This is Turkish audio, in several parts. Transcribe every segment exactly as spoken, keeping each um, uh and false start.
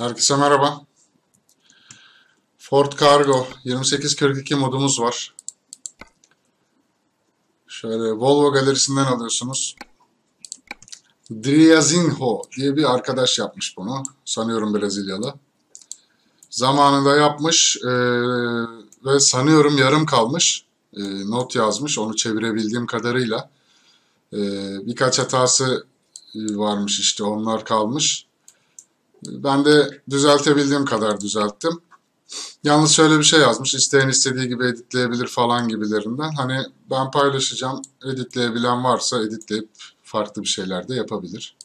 Herkese merhaba. Ford Cargo yirmi sekiz kırk iki modumuz var. Şöyle Volvo galerisinden alıyorsunuz. Driazinho diye bir arkadaş yapmış bunu. Sanıyorum Brezilyalı. Zamanında yapmış e, ve sanıyorum yarım kalmış. E, not yazmış onu çevirebildiğim kadarıyla. E, birkaç hatası varmış işte onlar kalmış. Ben de düzeltebildiğim kadar düzelttim. Yalnız şöyle bir şey yazmış. İsteyen istediği gibi editleyebilir falan gibilerinden. Hani ben paylaşacağım. Editleyebilen varsa editleyip farklı bir şeyler de yapabilir.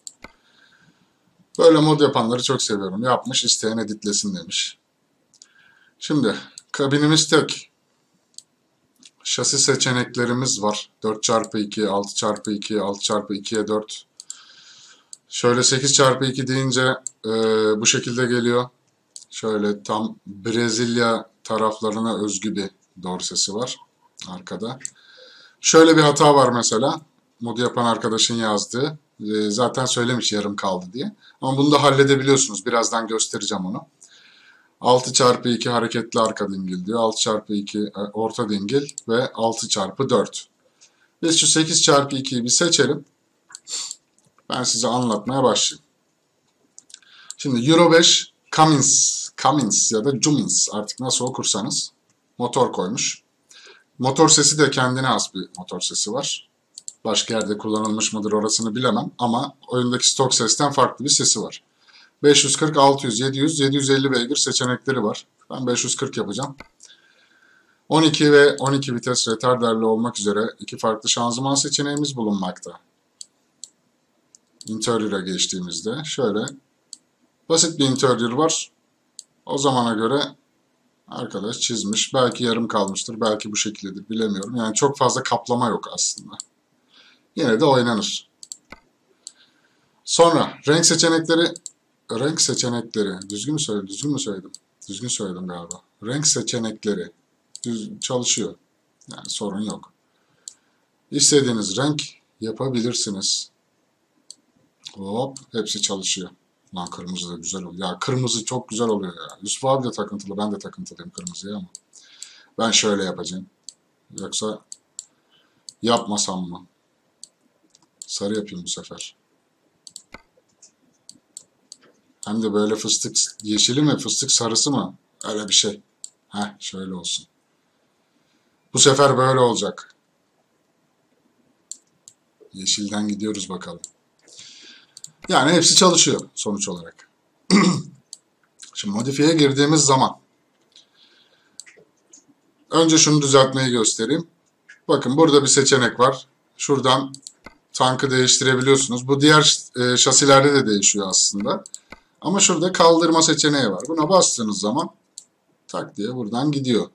Böyle mod yapanları çok seviyorum. Yapmış, isteyen editlesin demiş. Şimdi kabinimiz tek. Şasi seçeneklerimiz var. dört çarpı iki, altı çarpı iki, altı çarpı ikiye dört. Şöyle sekiz çarpı iki deyince e, bu şekilde geliyor. Şöyle tam Brezilya taraflarına özgü bir dorsesi var arkada. Şöyle bir hata var mesela. Modu yapan arkadaşın yazdığı. E, zaten söylemiş yarım kaldı diye. Ama bunu da halledebiliyorsunuz. Birazdan göstereceğim onu. altı çarpı iki hareketli arka dingil diyor. altı çarpı iki e, orta dingil ve altı çarpı dört. Biz şu sekiz çarpı ikiyi bir seçelim. Ben size anlatmaya başlayayım. Şimdi Euro beş Cummins, Cummins ya da Cummins artık nasıl okursanız motor koymuş. Motor sesi de kendine has bir motor sesi var. Başka yerde kullanılmış mıdır orasını bilemem ama oyundaki stok sesten farklı bir sesi var. beş yüz kırk, altı yüz, yedi yüz, yedi yüz elli beygir seçenekleri var. Ben beş yüz kırk yapacağım. on iki ve on iki vites retarderli olmak üzere iki farklı şanzıman seçeneğimiz bulunmakta. Interior'a geçtiğimizde şöyle basit bir interior var. O zamana göre arkadaş çizmiş. Belki yarım kalmıştır. Belki bu şekildedir. Bilemiyorum. Yani çok fazla kaplama yok aslında. Yine de oynanır. Sonra renk seçenekleri renk seçenekleri düzgün mü söyledim? Düzgün mü söyledim? Düzgün söyledim galiba. Renk seçenekleri düz, çalışıyor. Yani sorun yok. İstediğiniz renk yapabilirsiniz. Hop, hepsi çalışıyor. Lan kırmızı da güzel oluyor. Ya kırmızı çok güzel oluyor ya. Yusuf abi de takıntılı, ben de takıntılıyım kırmızıya ama. Ben şöyle yapacağım. Yoksa yapmasam mı? Sarı yapayım bu sefer. Hem de böyle fıstık yeşili mi, fıstık sarısı mı? Öyle bir şey. Heh, şöyle olsun. Bu sefer böyle olacak. Yeşilden gidiyoruz bakalım. Yani hepsi çalışıyor sonuç olarak. Şimdi modifiye girdiğimiz zaman. Önce şunu düzeltmeyi göstereyim. Bakın burada bir seçenek var. Şuradan tankı değiştirebiliyorsunuz. Bu diğer e, şasilerde de değişiyor aslında. Ama şurada kaldırma seçeneği var. Buna bastığınız zaman tak diye buradan gidiyor.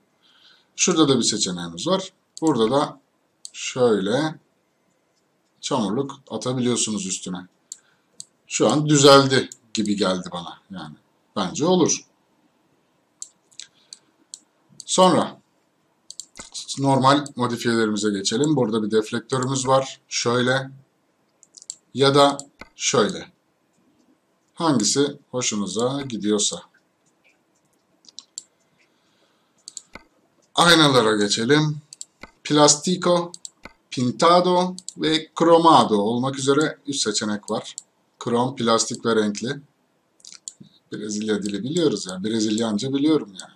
Şurada da bir seçeneğimiz var. Burada da şöyle çamurluk atabiliyorsunuz üstüne. Şu an düzeldi gibi geldi bana yani. Bence olur. Sonra normal modifiyelerimize geçelim. Burada bir deflektörümüz var. Şöyle ya da şöyle. Hangisi hoşunuza gidiyorsa. Aynalara geçelim. Plastiko, pintado ve kromado olmak üzere üç seçenek var. Krom, plastik ve renkli. Brezilya dili biliyoruz ya. Brezilyanca biliyorum yani.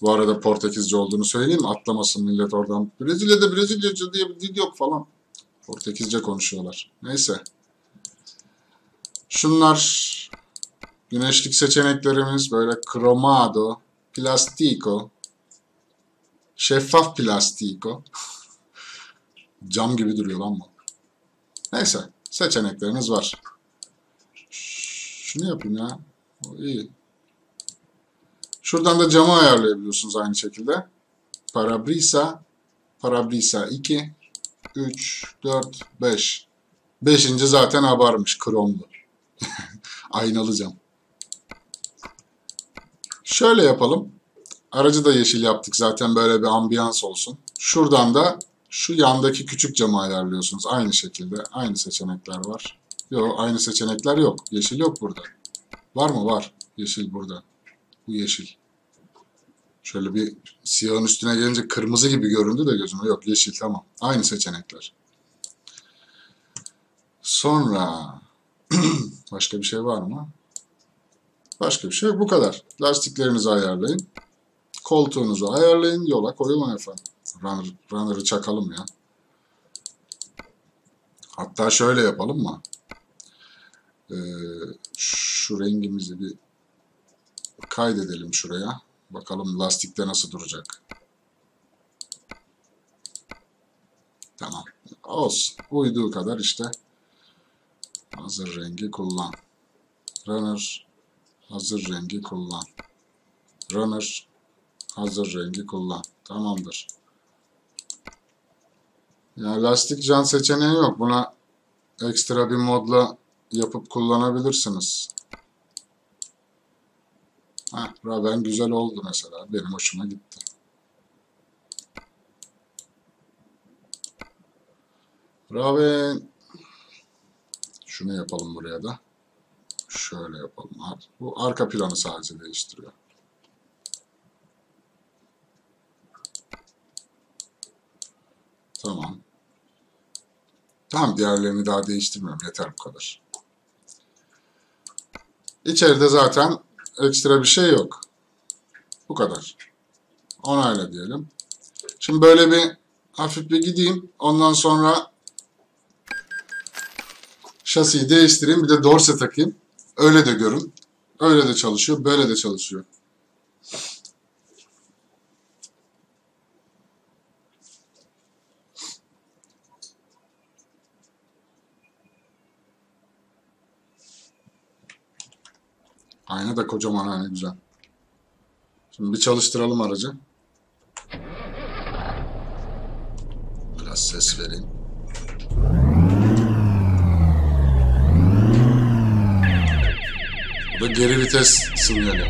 Bu arada Portekizce olduğunu söyleyeyim. Atlamasın millet oradan. Brezilya'da Brezilyaca diye bir dil yok falan. Portekizce konuşuyorlar. Neyse. Şunlar güneşlik seçeneklerimiz. Böyle kromado, plastiko, şeffaf plastiko. Cam gibi duruyor lan bu. Neyse. Seçenekleriniz var. Şunu yapayım ya. O iyi. Şuradan da camı ayarlayabiliyorsunuz aynı şekilde. Parabrisa. Parabrisa iki. üç. dört. beş. beşinci zaten abarmış. Kromlu. Aynalı cam. Şöyle yapalım. Aracı da yeşil yaptık. Zaten böyle bir ambiyans olsun. Şuradan da şu yandaki küçük camı ayarlıyorsunuz. Aynı şekilde. Aynı seçenekler var. Yok, aynı seçenekler yok. Yeşil yok burada. Var mı? Var. Yeşil burada. Bu yeşil. Şöyle bir siyahın üstüne gelince kırmızı gibi göründü de gözüme. Yok, yeşil, tamam. Aynı seçenekler. Sonra başka bir şey var mı? Başka bir şey yok. Bu kadar. Lastiklerinizi ayarlayın. Koltuğunuzu ayarlayın. Yola koyulun efendim. Runner, runner'ı çakalım ya. Hatta şöyle yapalım mı? Ee, şu rengimizi bir kaydedelim şuraya. Bakalım lastikte nasıl duracak. Tamam. Olsun. Uyduğu kadar işte. Hazır rengi kullan. Runner. Hazır rengi kullan. Runner. Hazır rengi kullan. Tamamdır. Yani lastik jant seçeneği yok. Buna ekstra bir modla yapıp kullanabilirsiniz. Heh, Raven güzel oldu mesela. Benim hoşuma gitti. Raven. Şunu yapalım buraya da. Şöyle yapalım. Bu arka planı sadece değiştiriyor. Tamam. Tamam, diğerlerini daha değiştirmiyorum. Yeter bu kadar. İçeride zaten ekstra bir şey yok. Bu kadar. Onayla diyelim. Şimdi böyle bir hafif bir gideyim. Ondan sonra şasiyi değiştireyim. Bir de dorse takayım. Öyle de görün. Öyle de çalışıyor. Böyle de çalışıyor. Ayna da kocaman, ayna güzel. Şimdi bir çalıştıralım aracı. Biraz ses vereyim. Bu da geri vites sinyali.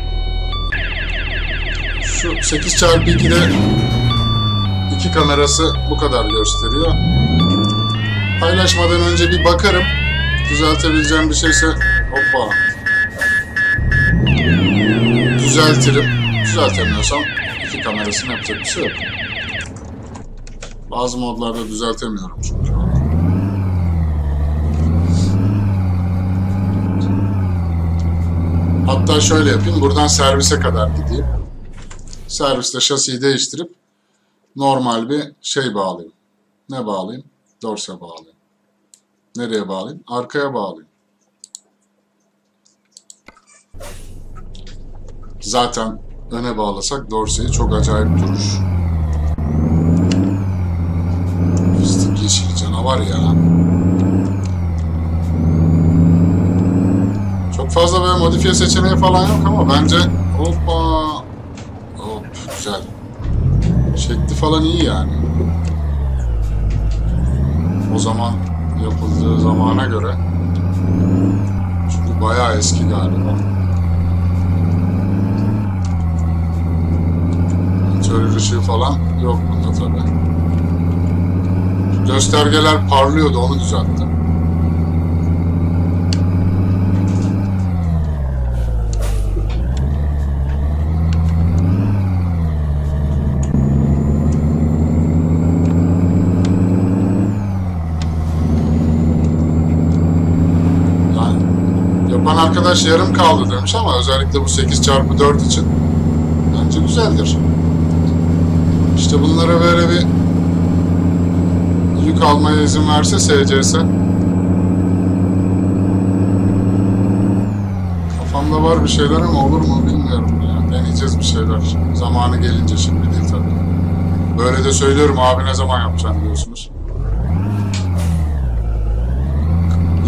Şu sekiz çarpı ikide iki kamerası bu kadar gösteriyor. Paylaşmadan önce bir bakarım. Düzeltebileceğim bir şeyse hoppa. Düzeltirim. Düzeltemiyorsam iki kamerasını yapacak bir şey yok. Bazı modlarda düzeltemiyorum çünkü. Hatta şöyle yapayım. Buradan servise kadar gideyim. Serviste şasiyi değiştirip normal bir şey bağlayayım. Ne bağlayayım? Dorse bağlayayım. Nereye bağlayayım? Arkaya bağlayayım. Zaten öne bağlasak dorseyi çok acayip durur. Fıstık yeşil canavar ya. Çok fazla böyle modifiye seçeneği falan yok ama bence hoppa hop güzel. Şekli falan iyi yani. O zaman yapıldığı zamana göre. Çünkü bayağı eski galiba. Öyle ışığı falan yok bunda tabi. Göstergeler parlıyordu, onu düzelttim. Yani yapan arkadaş yarım kaldı demiş ama özellikle bu sekiz çarpı dört için bence güzeldir. İşte bunlara böyle bir yük almaya izin verse S C S. Kafamda var bir şeyler ama olur mu bilmiyorum ya. Deneyeceğiz bir şeyler. Zamanı gelince, şimdi değil tabii. Böyle de söylüyorum, abi ne zaman yapacaksın diyorsunuz.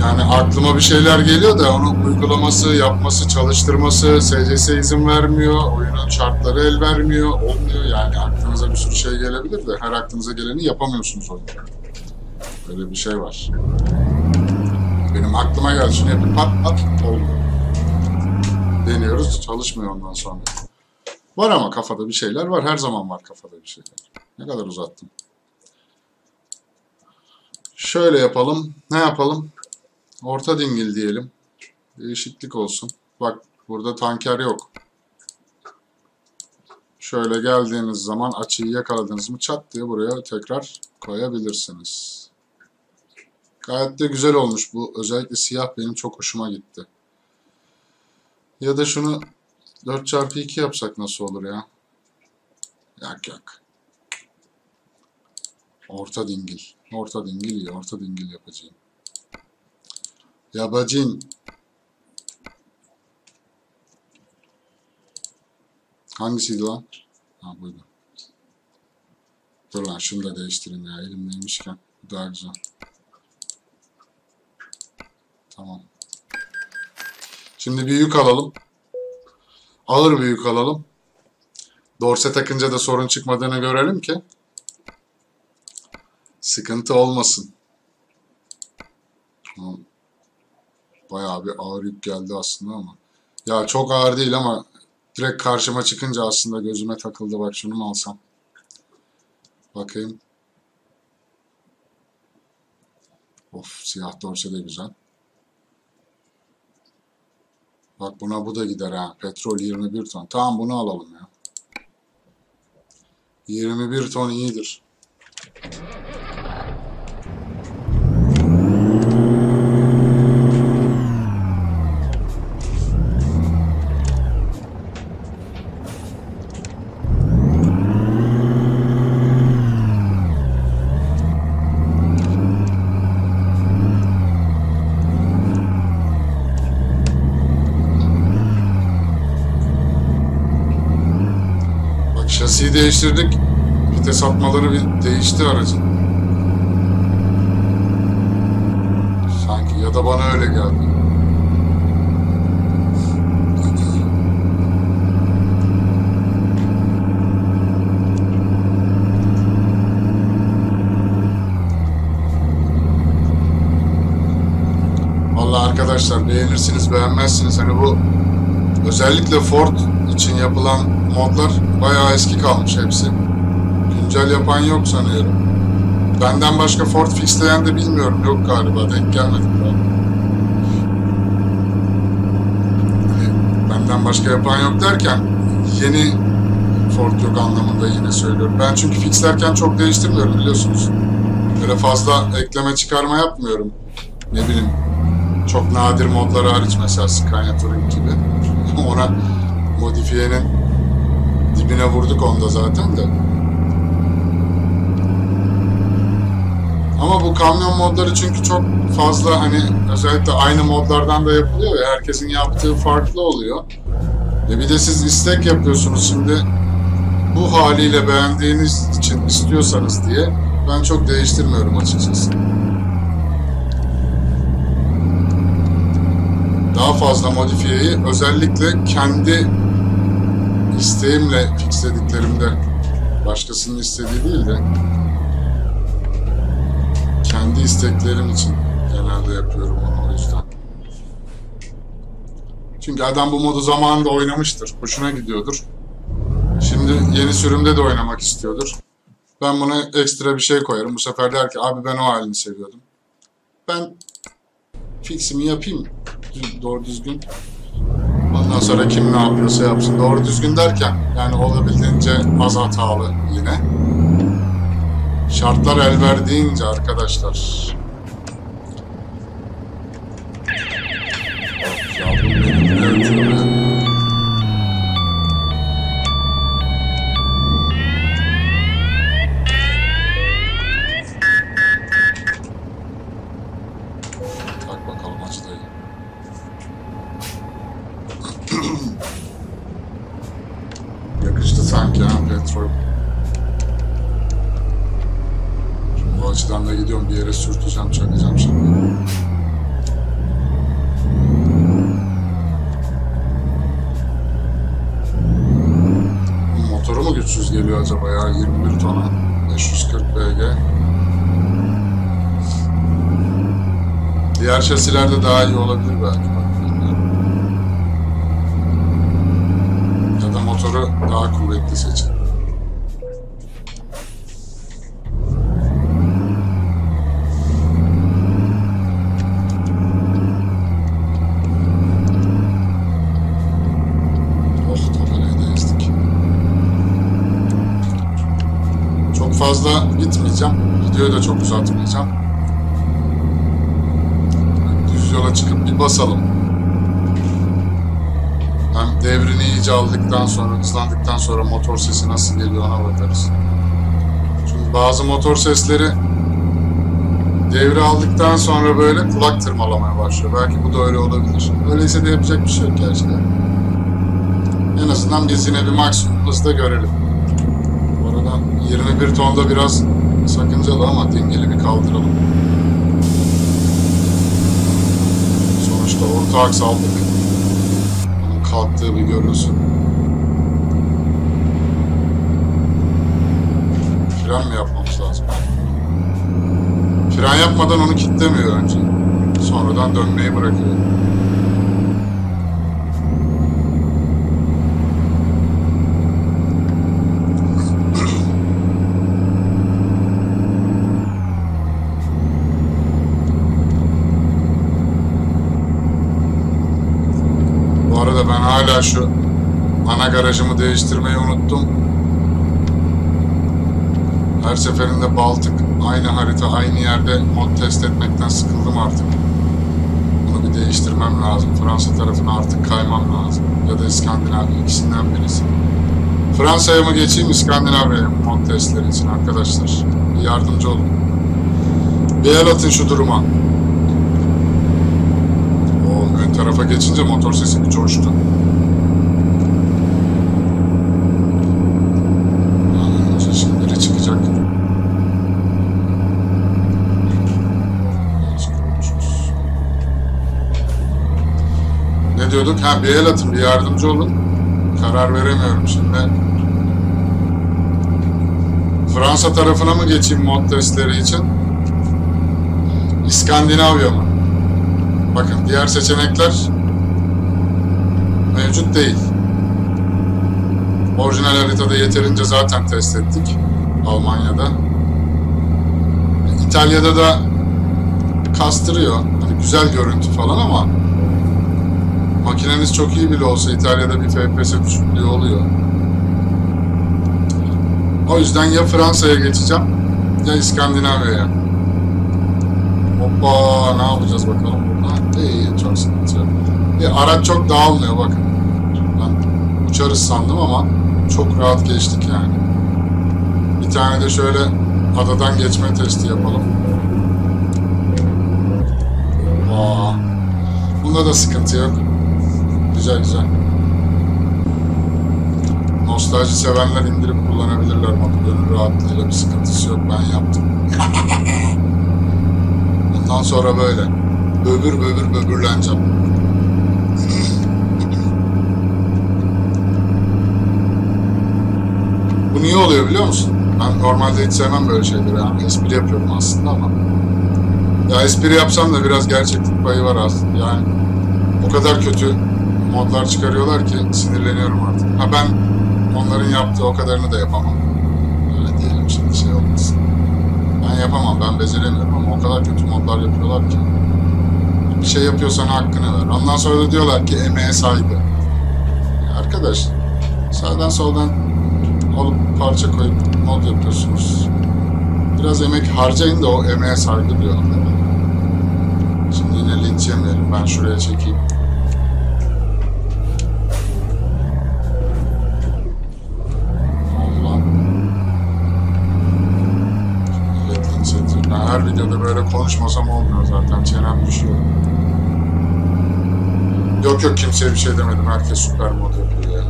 Yani aklıma bir şeyler geliyor da onu uygulaması, yapması, çalıştırması, S C S izin vermiyor, oyunun şartları el vermiyor, olmuyor. Yani aklınıza bir sürü şey gelebilir de her aklınıza geleni yapamıyorsunuz oyunda. Böyle bir şey var. Benim aklıma geldi, şunu yapayım, pat pat oldu. Deniyoruz, çalışmıyor ondan sonra. Var ama kafada bir şeyler var, her zaman var kafada bir şeyler. Ne kadar uzattım. Şöyle yapalım, ne yapalım? Orta dingil diyelim. Değişiklik olsun. Bak burada tanker yok. Şöyle geldiğiniz zaman açıyı yakaladınız mı çat diye buraya tekrar koyabilirsiniz. Gayet de güzel olmuş bu. Özellikle siyah benim çok hoşuma gitti. Ya da şunu dört çarpı iki yapsak nasıl olur ya? Yak yak. Orta dingil. Orta dingil iyi. Orta dingil yapacağım. Yapacağım. Hangisiydi lan? Ha buydu. Dur lan şunu da değiştireyim ya. Elimdeymişken. Daha güzel. Tamam. Şimdi bir yük alalım. Ağır bir yük alalım. Dorse takınca da sorun çıkmadığını görelim ki. Sıkıntı olmasın. Bayağı bir ağır yük geldi aslında ama. Ya çok ağır değil ama direkt karşıma çıkınca aslında gözüme takıldı. Bak şunu mu alsam? Bakayım. Of siyah dorse de güzel. Bak buna bu da gider ha. Petrol yirmi bir ton. Tamam bunu alalım ya. yirmi bir ton iyidir. Şasiyi değiştirdik. Vites atmaları bir değişti aracın. Sanki ya da bana öyle geldi. Vallahi arkadaşlar beğenirsiniz beğenmezsiniz. Hani bu özellikle Ford için yapılan modlar bayağı eski kalmış hepsi. Güncel yapan yok sanıyorum. Benden başka Ford fixleyen de bilmiyorum. Yok galiba denk gelmedim ben. Benden başka yapan yok derken yeni Ford yok anlamında yine söylüyorum. Ben çünkü fixlerken çok değiştirmiyorum biliyorsunuz. Böyle fazla ekleme çıkarma yapmıyorum. Ne bileyim çok nadir modları hariç mesela Scania Touring gibi. Ona modifiyenin dibine vurduk onda zaten de. Ama bu kamyon modları çünkü çok fazla hani özellikle aynı modlardan da yapılıyor ya, herkesin yaptığı farklı oluyor. E bir de siz istek yapıyorsunuz şimdi bu haliyle beğendiğiniz için istiyorsanız diye ben çok değiştirmiyorum açıkçası. Daha fazla modifiyeyi özellikle kendi İsteğimle fixlediklerimde, başkasının istediği değil de kendi isteklerim için genelde yapıyorum onu o yüzden. Çünkü adam bu modu zamanında oynamıştır, hoşuna gidiyordur. Şimdi yeni sürümde de oynamak istiyordur. Ben buna ekstra bir şey koyarım. Bu sefer der ki abi ben o halini seviyordum. Ben fiximi yapayım doğru düzgün. Ondan sonra kim ne yapıyorsa yapsın. Doğru düzgün derken yani olabildiğince az hatalı yine. Şartlar el verdiğince arkadaşlar. Of yavrum benim de ötürüm. Yakıştı sanki ha petrol. Şimdi bu açıdan da gidiyorum bir yere sürteceğim, çakacağım şimdi. Motoru mu güçsüz geliyor acaba ya? yirmi bir tona beş yüz kırk beygir. Diğer şasilerde daha iyi olabilir belki. Motoru daha kuvvetli seçin. fazla gitmeyeceğim. Videoyu da çok uzatmayacağım. Düz yola çıkıp bir basalım. Hem devrini iyice aldıktan sonra, hızlandıktan sonra motor sesi nasıl geliyor ona bakarız. Çünkü bazı motor sesleri devri aldıktan sonra böyle kulak tırmalamaya başlıyor. Belki bu da öyle olabilir. Öyleyse de yapacak bir şey yok gerçekten. En azından biz yine bir maksimum hızda görelim. Bu arada yirmi bir tonda biraz sakıncalı ama dengeli bir kaldıralım. Sonuçta orta aks aldık. Onun kalktığı bir görünsün. Fren mi yapmamız lazım? Fren yapmadan onu kilitlemiyor önce. Sonradan dönmeyi bırakıyor. Bu arada ben hala şu ana garajımı değiştirmeyi unuttum. Her seferinde Baltık, aynı harita, aynı yerde mod test etmekten sıkıldım artık. Bunu bir değiştirmem lazım. Fransa tarafına artık kaymam lazım. Ya da İskandinavya, ikisinden birisi. Fransa'ya mı geçeyim, İskandinavya'ya mı mod testleri için arkadaşlar? Bir yardımcı olun. Bir el atın şu duruma. O ön tarafa geçince motor sesi bir coştu. Ha, bir el atın, bir yardımcı olun. Karar veremiyorum şimdi. Fransa tarafına mı geçeyim mod testleri için? İskandinavya mı? Bakın diğer seçenekler mevcut değil. Orijinal haritada yeterince zaten test ettik. Almanya'da. İtalya'da da kastırıyor. Hani güzel görüntü falan ama makineniz çok iyi bile olsa İtalya'da bir F P S düşüklüğü oluyor. O yüzden ya Fransa'ya geçeceğim ya İskandinavya'ya. Hoppa, ne yapacağız bakalım burada? İyi, çok sıkıntı. E, araç çok dağılmıyor bakın. Ben uçarız sandım ama çok rahat geçtik yani. Bir tane de şöyle adadan geçme testi yapalım. Hoppa. Bunda da sıkıntı yok. Güzel güzel. Nostalji sevenler indirip kullanabilirler. Motorun rahatlığıyla bir sıkıntısı yok. Ben yaptım. Bundan sonra böyle. Böbür böbür böbürleneceğim. Bu niye oluyor biliyor musun? Ben normalde hiç sevmem böyle şeyleri. Yani espri yapıyorum aslında ama. Ya espri yapsam da biraz gerçeklik payı var aslında. Yani o kadar kötü modlar çıkarıyorlar ki sinirleniyorum artık. Ha ben onların yaptığı o kadarını da yapamam. Öyle diyelim şimdi şey olmasın. Ben yapamam, ben beceremiyorum ama o kadar kötü modlar yapıyorlar ki. Bir şey yapıyorsan hakkını ver. Ondan sonra da diyorlar ki emeğe saygı. Arkadaş, sağdan soldan olup parça koyup mod yapıyorsunuz. Biraz emek harcayın da o emeğe saygı diyor. Şimdi yine linç yemeyelim. Ben şuraya çekeyim. Her videoda böyle konuşmasam olmuyor zaten. Çenem düşüyor. Yok yok, kimseye bir şey demedim. Herkes süper mod yapıyor ya.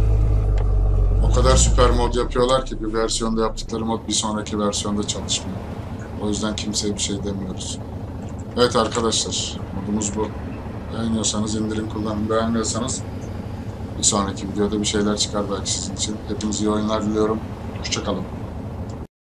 O kadar süper mod yapıyorlar ki bir versiyonda yaptıkları mod bir sonraki versiyonda çalışmıyor. O yüzden kimseye bir şey demiyoruz. Evet arkadaşlar, modumuz bu. Beğeniyorsanız indirin, kullanın. Beğenmiyorsanız bir sonraki videoda bir şeyler çıkar belki sizin için. Hepinize iyi oyunlar diliyorum. Hoşçakalın.